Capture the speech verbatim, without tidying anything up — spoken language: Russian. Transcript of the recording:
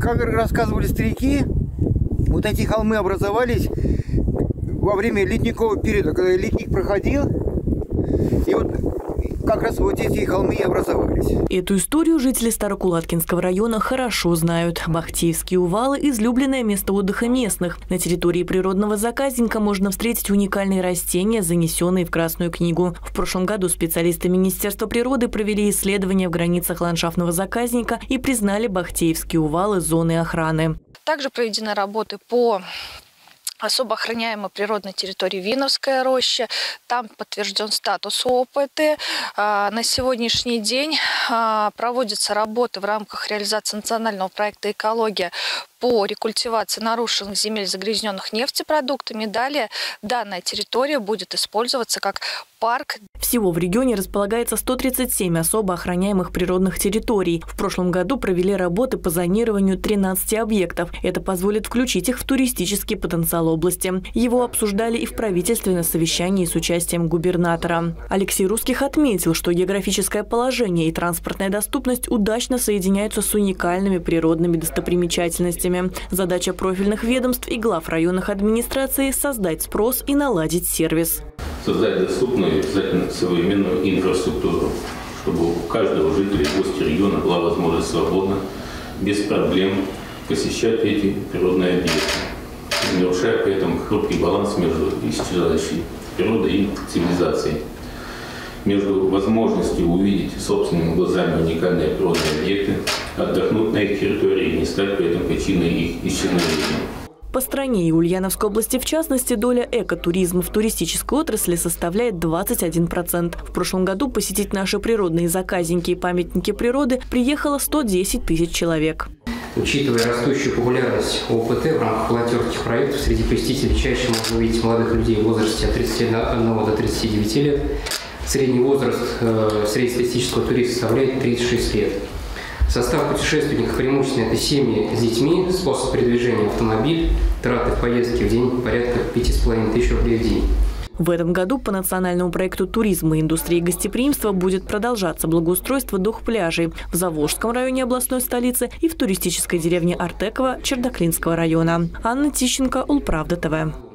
Как рассказывали старики, вот эти холмы образовались во время ледникового периода, когда ледник проходил, и вот как раз вот эти холмы и образовались. Эту историю жители Старокулаткинского района хорошо знают. Бахтеевские увалы – излюбленное место отдыха местных. На территории природного заказника можно встретить уникальные растения, занесенные в Красную книгу. В прошлом году специалисты Министерства природы провели исследования в границах ландшафтного заказника и признали Бахтеевские увалы зоной охраны. Также проведены работы по особо охраняемой природной территории Винновская роща. Там подтвержден статус О П Т. На сегодняшний день проводятся работы в рамках реализации национального проекта «Экология» по рекультивации нарушенных земель, загрязненных нефтепродуктами. Далее данная территория будет использоваться как парк. Всего в регионе располагается сто тридцать семь особо охраняемых природных территорий. В прошлом году провели работы по зонированию тринадцати объектов. Это позволит включить их в туристический потенциал области. Его обсуждали и в правительственном совещании с участием губернатора. Алексей Руских отметил, что географическое положение и транспортная доступность удачно соединяются с уникальными природными достопримечательностями. Задача профильных ведомств и глав районных администраций – создать спрос и наладить сервис. Создать доступную и обязательно современную инфраструктуру, чтобы у каждого жителя и гостя региона была возможность свободно, без проблем посещать эти природные объекты, нарушая при этом хрупкий баланс между исчезающей природой и цивилизацией, между возможностью увидеть собственными глазами уникальные природные объекты, отдохнуть на их территории и не стать при этом причиной их исчезновения. По стране и Ульяновской области, в частности, доля экотуризма в туристической отрасли составляет двадцать один процент. В прошлом году посетить наши природные заказники и памятники природы приехало сто десять тысяч человек. Учитывая растущую популярность О П Т в рамках волонтерских проектов, среди посетителей чаще можно увидеть молодых людей в возрасте от тридцати одного до тридцати девяти лет. Средний возраст э, среднестатистического туриста составляет тридцать шесть лет. Состав путешественников преимущественно это семьи с детьми, способ передвижения автомобиль, траты в поездке в день порядка пяти с половиной тысяч рублей в день. В этом году по национальному проекту туризма и индустрии гостеприимства будет продолжаться благоустройство двух пляжей в Заволжском районе областной столицы и в туристической деревне Артекова Чердаклинского района. Анна Тищенко, УлПравда Т В.